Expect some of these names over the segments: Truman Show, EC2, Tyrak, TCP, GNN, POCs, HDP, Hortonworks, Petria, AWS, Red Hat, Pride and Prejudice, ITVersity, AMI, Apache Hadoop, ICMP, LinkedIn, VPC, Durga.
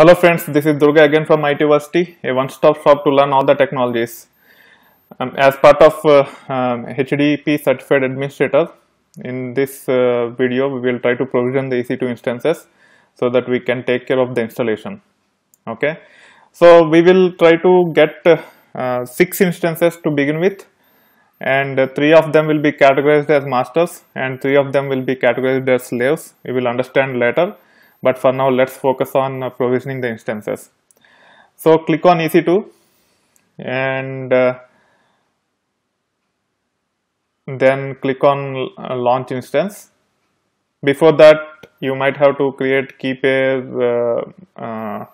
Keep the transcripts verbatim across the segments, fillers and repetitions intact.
Hello friends, this is Durga again from ITVersity, a one-stop shop to learn all the technologies. Um, as part of uh, um, H D P Certified Administrator, in this uh, video we will try to provision the E C two instances so that we can take care of the installation. Okay, so we will try to get uh, uh, six instances to begin with, and uh, three of them will be categorized as masters and three of them will be categorized as slaves. We will understand later. But for now, let's focus on uh, provisioning the instances. So click on E C two and uh, then click on uh, launch instance. Before that, you might have to create key pairs uh, uh,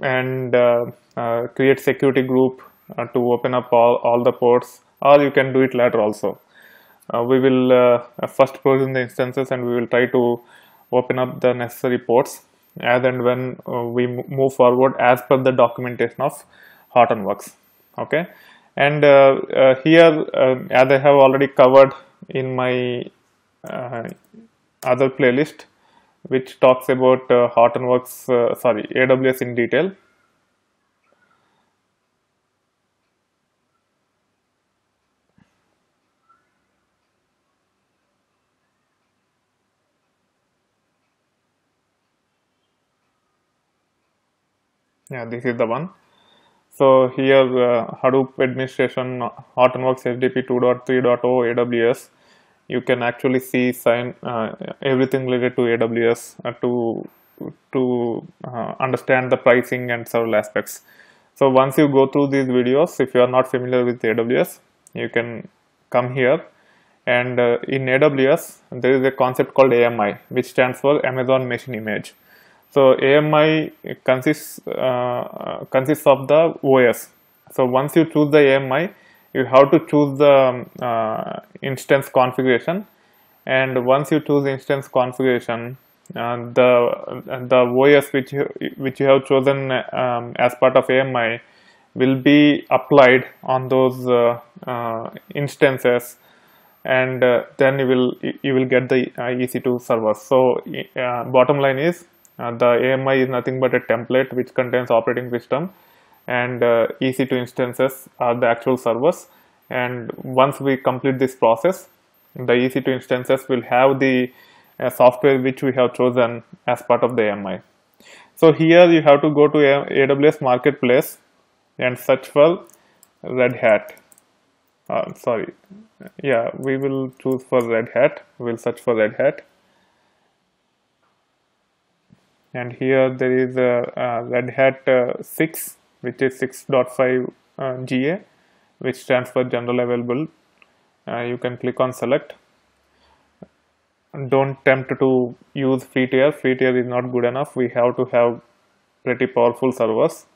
and uh, uh, create security group uh, to open up all, all the ports, or you can do it later also. Uh, we will uh, first provision the instances and we will try to open up the necessary ports as and when uh, we move forward as per the documentation of Hortonworks. Okay, and uh, uh, here uh, as I have already covered in my uh, other playlist which talks about uh, Hortonworks, uh, sorry, A W S in detail. Yeah, this is the one. So here uh, Hadoop administration, Hortonworks H D P two point three point zero A W S. You can actually see sign uh, everything related to A W S uh, to to uh, understand the pricing and several aspects. So once you go through these videos, if you are not familiar with A W S, you can come here. And uh, in A W S, there is a concept called A M I, which stands for Amazon Machine Image. So A M I consists uh, consists of the O S. So once you choose the A M I, you have to choose the uh, instance configuration, and once you choose instance configuration, uh, the the O S which you, which you have chosen um, as part of A M I will be applied on those uh, uh, instances, and uh, then you will you will get the E C two server. So uh, bottom line is, Uh, the A M I is nothing but a template which contains operating system, and uh, E C two instances are the actual servers. And once we complete this process, the E C two instances will have the uh, software which we have chosen as part of the A M I. So here you have to go to A W S Marketplace and search for Red Hat. Uh, sorry, yeah, we will choose for Red Hat. We will search for Red Hat. And here there is a, a Red Hat uh, six, which is six point five uh, G A, which stands for General Available. Uh, you can click on select. Don't tempt to use free tier. Free tier is not good enough. We have to have pretty powerful servers.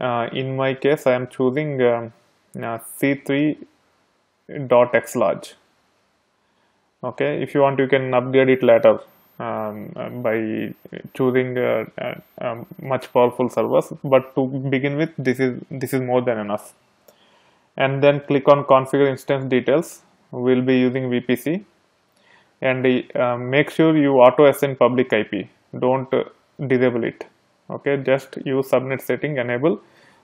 Uh, in my case, I am choosing um, uh, C three dot X large. Okay, if you want, you can upgrade it later Um, by choosing uh, uh, um, much powerful servers, but to begin with, this is this is more than enough. And then click on configure instance details. We'll be using V P C, and uh, make sure you auto assign public I P. Don't uh, disable it. Okay, just use subnet setting enable,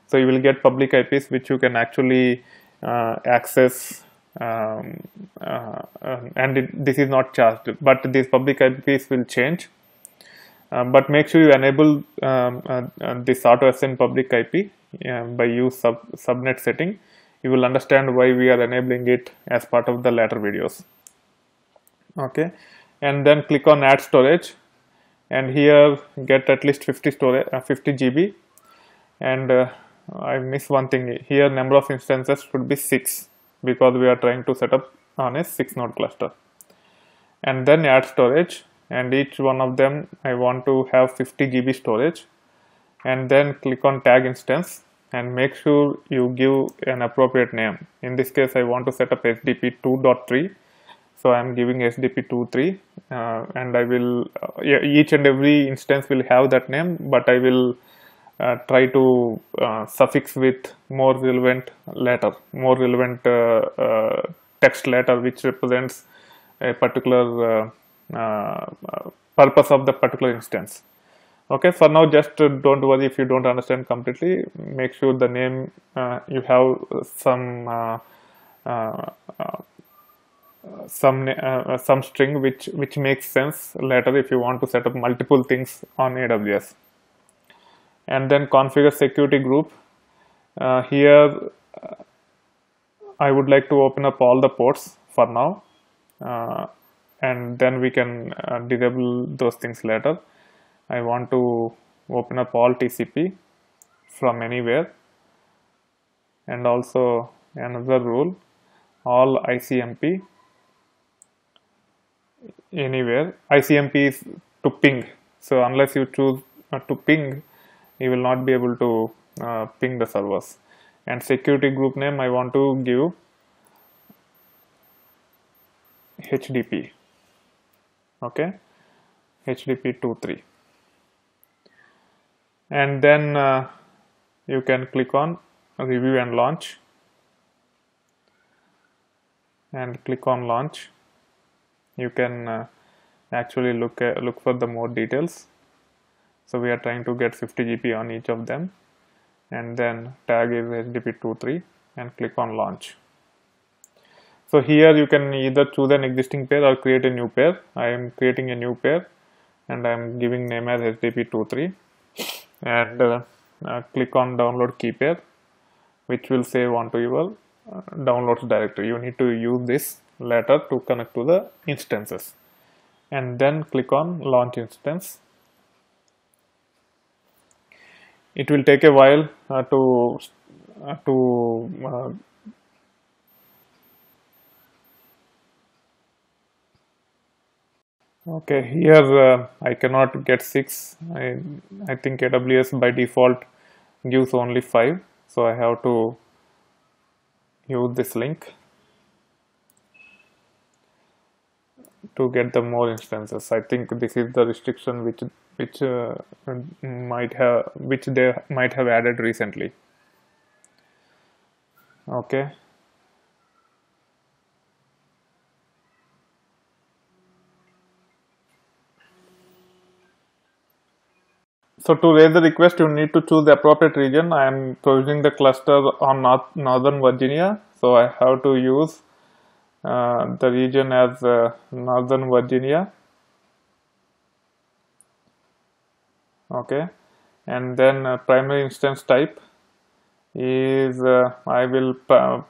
so you will get public I Ps which you can actually uh, access. Um, uh, uh, and it, this is not charged, but these public I Ps will change. Uh, but make sure you enable um, uh, uh, this auto-assign public I P uh, by use sub subnet setting. You will understand why we are enabling it as part of the later videos. Okay, and then click on add storage, and here get at least fifty storage, uh, fifty G B. And uh, I missed one thing here. Number of instances should be six, because we are trying to set up on a six node cluster. And then add storage, and each one of them I want to have fifty G B storage, and then click on tag instance and make sure you give an appropriate name. In this case, I want to set up H D P two point three, so I am giving H D P two point three, uh, and I will uh, each and every instance will have that name, but I will Uh, try to uh, suffix with more relevant letter, more relevant uh, uh, text letter which represents a particular uh, uh, purpose of the particular instance. Okay, for now just don't worry if you don't understand completely. Make sure the name uh, you have some uh, uh, some uh, some string which which makes sense later if you want to set up multiple things on A W S. And then configure security group. Uh, here I would like to open up all the ports for now, uh, and then we can uh, disable those things later. I want to open up all T C P from anywhere, and also another rule, all I C M P anywhere. I C M P is to ping, so unless you choose not to ping, you will not be able to uh, ping the servers. And security group name I want to give H D P, okay, H D P twenty-three. And then uh, you can click on review and launch, and click on launch. You can uh, actually look uh, look for the more details. So we are trying to get fifty G P on each of them, and then tag is H D P twenty-three and click on launch. So here you can either choose an existing pair or create a new pair. I am creating a new pair, and I am giving name as H D P twenty-three. And uh, uh, click on download key pair, which will save onto your uh, downloads directory. You need to use this later to connect to the instances. And then click on launch instance. It will take a while uh, to uh, to uh, okay, here uh, I cannot get six. I, I think A W S by default gives only five, so I have to use this link to get the more instances. I think this is the restriction which which uh, might have which they might have added recently. Okay. So to raise the request, you need to choose the appropriate region. I am provisioning the cluster on North, Northern Virginia. So I have to use uh, the region as uh, Northern Virginia. Okay. And then uh, primary instance type is, uh, I will uh,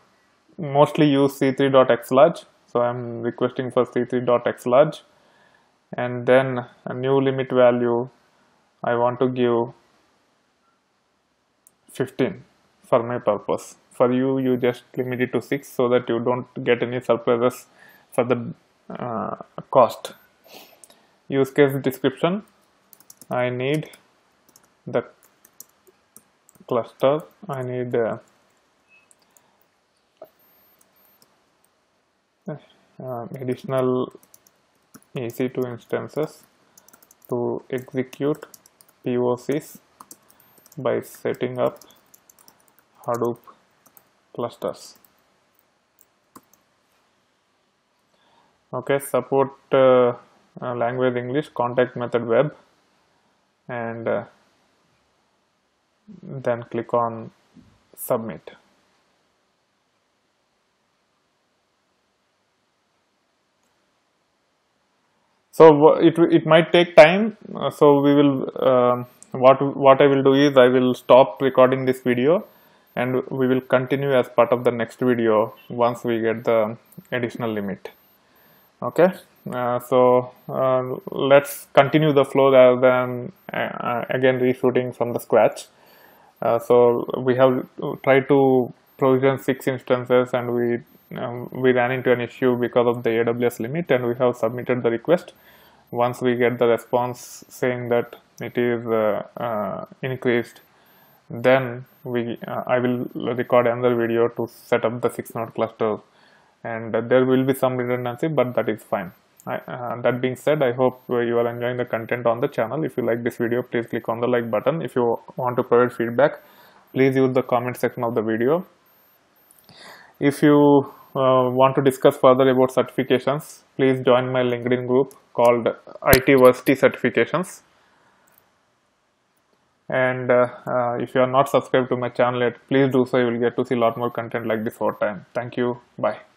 mostly use C three dot X large. So I am requesting for C three dot X large. And then a new limit value I want to give fifteen for my purpose. For you, you just limit it to six so that you don't get any surprises for the uh, cost. Use case description. I need the cluster. I need uh, uh, additional E C two instances to execute P O Cs by setting up Hadoop clusters. Okay, support uh, uh, language English, contact method web, and uh, then click on submit. So it it might take time. So we will uh, what what I will do is I will stop recording this video, and we will continue as part of the next video once we get the additional limit. Okay. Uh, so uh, let's continue the flow rather than uh, again reshooting from the scratch. Uh, so we have tried to provision six instances, and we. Um, we ran into an issue because of the A W S limit, and we have submitted the request. Once we get the response saying that it is uh, uh, increased, then we uh, I will record another video to set up the six node cluster, and uh, there will be some redundancy, but that is fine. I, uh, that being said, I hope you are enjoying the content on the channel. If you like this video, please click on the like button. If you want to provide feedback, please use the comment section of the video. If you Uh, want to discuss further about certifications, please join my LinkedIn group called I T Varsity Certifications. And uh, uh, if you are not subscribed to my channel yet, please do so. You will get to see a lot more content like this over time. Thank you. Bye.